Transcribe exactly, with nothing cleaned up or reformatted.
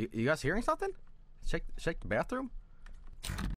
You, you guys hearing something? Check check the bathroom.